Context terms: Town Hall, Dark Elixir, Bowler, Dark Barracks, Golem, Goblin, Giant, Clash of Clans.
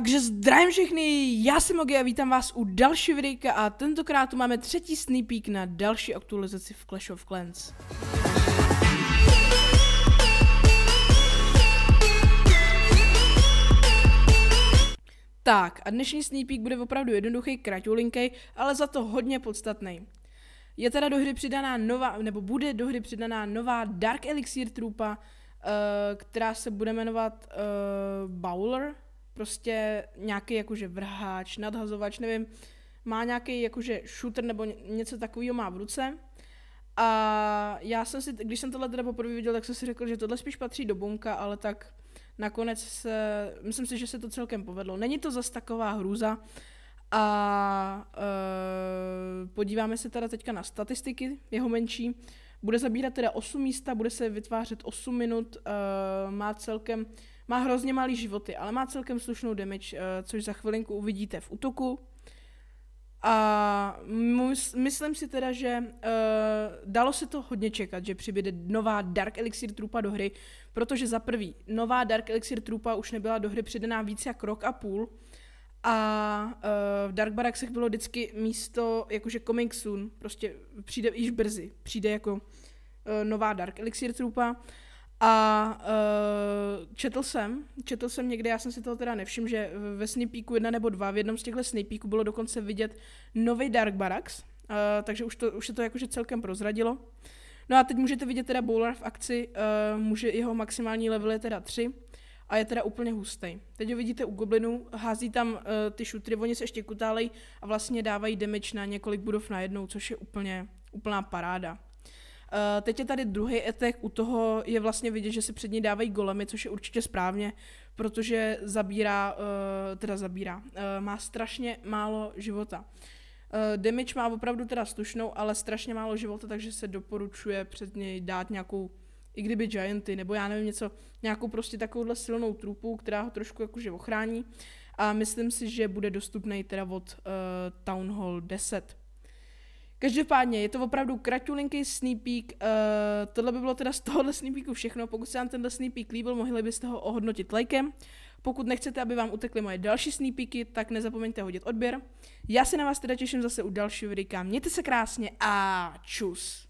Takže zdravím všechny, já jsem Ogi a vítám vás u další videa a tentokrát tu máme třetí sneak peek na další aktualizaci v Clash of Clans. Tak a dnešní sneak peek bude opravdu jednoduchý, kratulinký, ale za to hodně podstatný. Je teda do hry přidaná nová, nebo bude do hry přidaná nová Dark Elixir trůpa, která se bude jmenovat Bowler. Prostě nějaký jakože vrháč, nadhazovač, nevím, má nějaký jakože shooter nebo něco takového má v ruce. A já jsem si, když jsem tohle teda poprvé viděl, tak jsem si řekl, že tohle spíš patří do bunka, ale tak nakonec se, myslím si, že se to celkem povedlo. Není to zas taková hrůza a podíváme se teda teďka na statistiky, jeho menší. Bude zabírat teda 8 místa, bude se vytvářet 8 minut, má hrozně malý životy, ale má celkem slušnou damage, což za chvilinku uvidíte v útoku. A myslím si teda, že dalo se to hodně čekat, že přibyde nová Dark Elixir trupa do hry, protože za prvý, nová Dark Elixir trupa už nebyla do hry přidaná víc jak rok a půl a v Dark Barracksech bylo vždycky místo jakože coming soon, prostě přijde již brzy, přijde jako nová Dark Elixir trupa. A četl jsem někde, já jsem si toho teda nevšiml, že ve sneak peeku 1 nebo 2, v jednom z těchto sneak peeků bylo dokonce vidět nový Dark Barracks, takže už se to jakože celkem prozradilo. No a teď můžete vidět teda Bowler v akci, jeho maximální level je teda 3 a je teda úplně hustý. Teď ho vidíte u Goblinu, hází tam ty šutry, oni se ještě kutálej a vlastně dávají damage na několik budov najednou, což je úplná paráda. Teď je tady druhý etek, u toho je vlastně vidět, že se před ní dávají golemy, což je určitě správně, protože má strašně málo života. Damage má opravdu teda slušnou, ale strašně málo života, takže se doporučuje před něj dát nějakou, i kdyby Gianty, nebo já nevím něco, nějakou prostě takovouhle silnou trupu, která ho trošku jakože ochrání. A myslím si, že bude dostupný teda od Town Hall 10. Každopádně je to opravdu kratulinký sneak peek, tohle by bylo teda z tohohle sneak peeku všechno, pokud se vám tenhle sneak peek líbil, mohli byste ho ohodnotit lajkem, pokud nechcete, aby vám utekly moje další sneak peeky, tak nezapomeňte hodit odběr, já se na vás teda těším zase u dalšího videa, mějte se krásně a čus!